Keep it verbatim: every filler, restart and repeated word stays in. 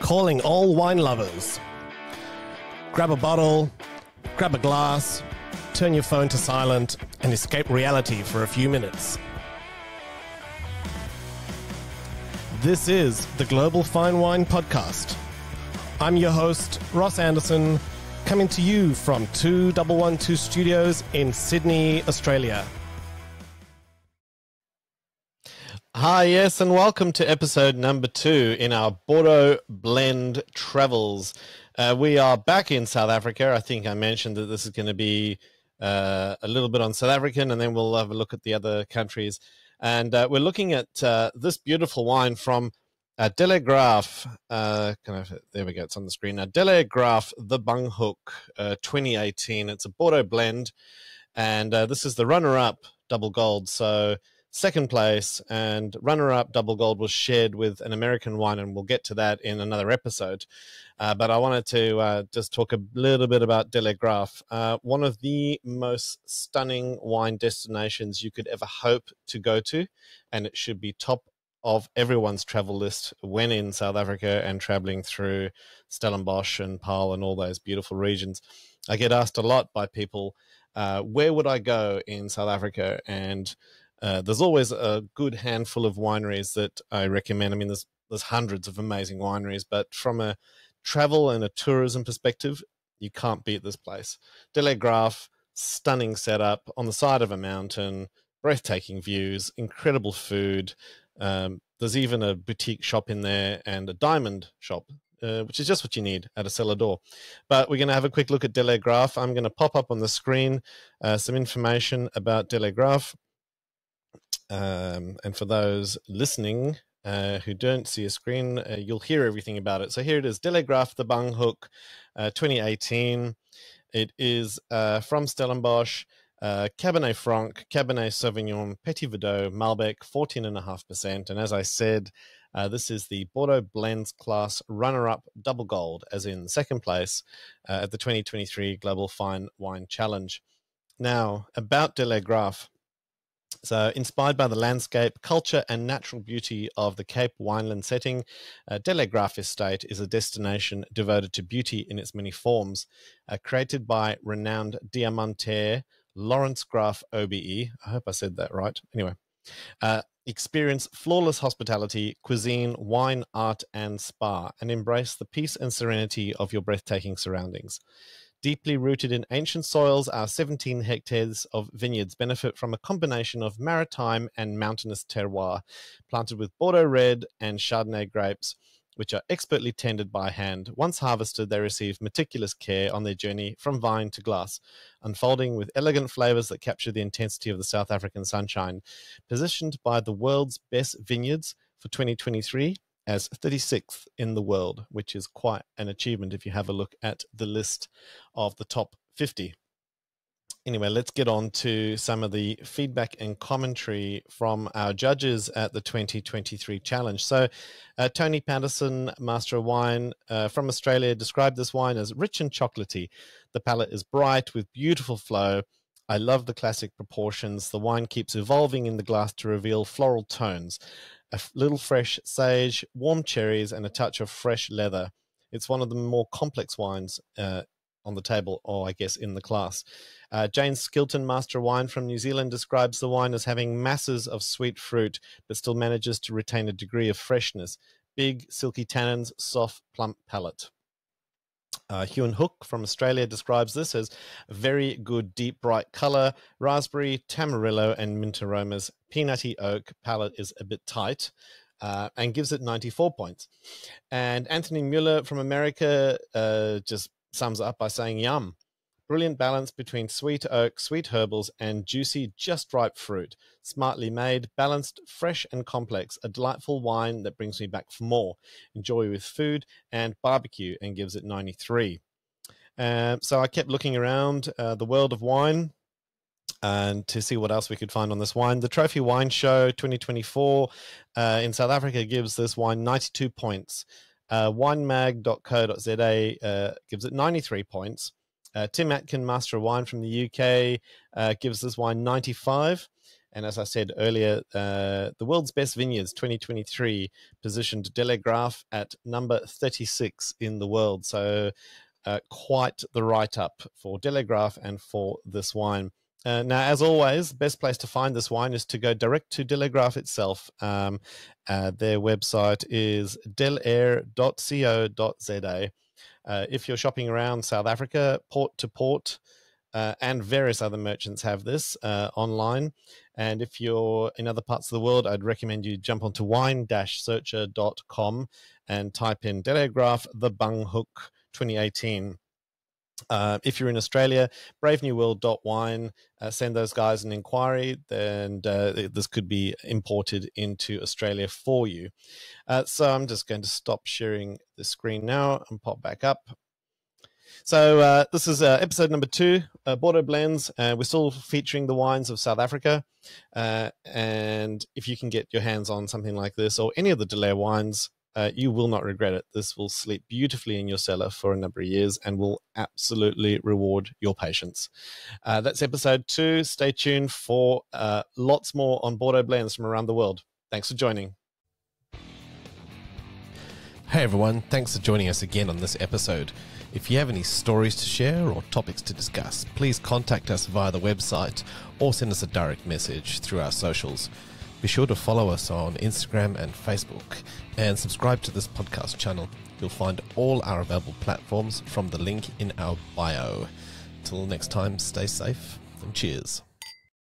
Calling all wine lovers. Grab a bottle, grab a glass, turn your phone to silent, and escape reality for a few minutes. This is the Global Fine Wine Podcast. I'm your host, Ross Anderson, coming to you from two one one two Studios in Sydney, Australia. Hi, yes, and welcome to episode number two in our Bordeaux Blend Travels. Uh, we are back in South Africa. I think I mentioned that this is going to be uh, a little bit on South African, and then we'll have a look at the other countries. And uh, we're looking at uh, this beautiful wine from uh, Delaire Graff. Uh, can I, there we go, it's on the screen now. Delaire Graff, the Banghoek, uh, twenty eighteen. It's a Bordeaux blend, and uh, this is the runner-up double gold. So second place and runner-up double gold was shared with an American wine, and we'll get to that in another episode. Uh, but I wanted to uh, just talk a little bit about Delaire Graff, uh, one of the most stunning wine destinations you could ever hope to go to, and it should be top of everyone's travel list when in South Africa and traveling through Stellenbosch and Paarl and all those beautiful regions. I get asked a lot by people, uh, where would I go in South Africa? And Uh, there's always a good handful of wineries that I recommend. I mean, there's, there's hundreds of amazing wineries, but from a travel and a tourism perspective, you can't beat this place. Delaire Graff, stunning setup on the side of a mountain, breathtaking views, incredible food. Um, there's even a boutique shop in there and a diamond shop, uh, which is just what you need at a cellar door. But we're going to have a quick look at Delaire Graff. I'm going to pop up on the screen uh, some information about Delaire Graff. Um, and for those listening uh, who don't see a screen, uh, you'll hear everything about it. So here it is, Delaire Graff, the Banghoek, uh, twenty eighteen. It is uh, from Stellenbosch, uh, Cabernet Franc, Cabernet Sauvignon, Petit Verdot, Malbec, fourteen point five percent. And as I said, uh, this is the Bordeaux Blends Class runner-up double gold, as in second place uh, at the twenty twenty-three Global Fine Wine Challenge. Now, about Delaire Graff. So, inspired by the landscape, culture, and natural beauty of the Cape Wineland setting, uh, Delaire Graff Estate is a destination devoted to beauty in its many forms. Uh, created by renowned diamantaire Lawrence Graff O B E. I hope I said that right. Anyway, uh, experience flawless hospitality, cuisine, wine, art, and spa, and embrace the peace and serenity of your breathtaking surroundings. Deeply rooted in ancient soils, our seventeen hectares of vineyards benefit from a combination of maritime and mountainous terroir, planted with Bordeaux Red and Chardonnay grapes, which are expertly tended by hand. Once harvested, they receive meticulous care on their journey from vine to glass, unfolding with elegant flavors that capture the intensity of the South African sunshine. Positioned by the world's best vineyards for twenty twenty-three, as thirty-sixth in the world, which is quite an achievement if you have a look at the list of the top fifty. Anyway, let's get on to some of the feedback and commentary from our judges at the twenty twenty-three challenge. So uh, Tony Patterson, Master of Wine uh, from Australia, described this wine as rich and chocolatey. The palate is bright with beautiful flow. I love the classic proportions. The wine keeps evolving in the glass to reveal floral tones, a little fresh sage, warm cherries, and a touch of fresh leather. It's one of the more complex wines uh, on the table, or I guess in the class. Uh, Jane Skilton, Master of Wine from New Zealand, describes the wine as having masses of sweet fruit, but still manages to retain a degree of freshness. Big, silky tannins, soft, plump palate. Uh, Hugh and Hook from Australia describes this as very good, deep, bright color, raspberry, tamarillo, and mint aromas. Peanutty oak palette is a bit tight uh, and gives it ninety-four points. And Anthony Mueller from America uh, just sums up by saying, yum. Brilliant balance between sweet oak, sweet herbals, and juicy, just ripe fruit. Smartly made, balanced, fresh, and complex. A delightful wine that brings me back for more. Enjoy with food and barbecue, and gives it ninety-three. Um, so I kept looking around uh, the world of wine and to see what else we could find on this wine. The Trophy Wine Show twenty twenty-four uh, in South Africa gives this wine ninety-two points. Uh, wine mag dot co dot z a uh, gives it ninety-three points. Uh, Tim Atkin, Master of Wine from the U K, uh, gives this wine ninety-five, And as I said earlier, uh, the World's Best Vineyards twenty twenty-three positioned Delaire Graff at number thirty-six in the world. So uh, quite the write-up for Delaire Graff and for this wine. Uh, now, as always, the best place to find this wine is to go direct to Delaire Graff itself. Um, uh, their website is delaire dot co dot za. Uh, if you're shopping around South Africa, Port to Port, uh, and various other merchants have this uh, online. And if you're in other parts of the world, I'd recommend you jump onto wine dash searcher dot com and type in Delaire Graff the Banghoek twenty eighteen. Uh, if you're in Australia, brave new world dot wine, uh, send those guys an inquiry, and uh, this could be imported into Australia for you. Uh, so I'm just going to stop sharing the screen now and pop back up. So uh, this is uh, episode number two, uh, Bordeaux Blends. Uh, we're still featuring the wines of South Africa. Uh, and if you can get your hands on something like this or any of the Delaire wines, Uh, you will not regret it. This will sleep beautifully in your cellar for a number of years and will absolutely reward your patience. Uh, that's episode two. Stay tuned for uh, lots more on Bordeaux blends from around the world. Thanks for joining. Hey everyone, thanks for joining us again on this episode. If you have any stories to share or topics to discuss, please contact us via the website or send us a direct message through our socials. Be sure to follow us on Instagram and Facebook and subscribe to this podcast channel. You'll find all our available platforms from the link in our bio. Till next time, stay safe and cheers.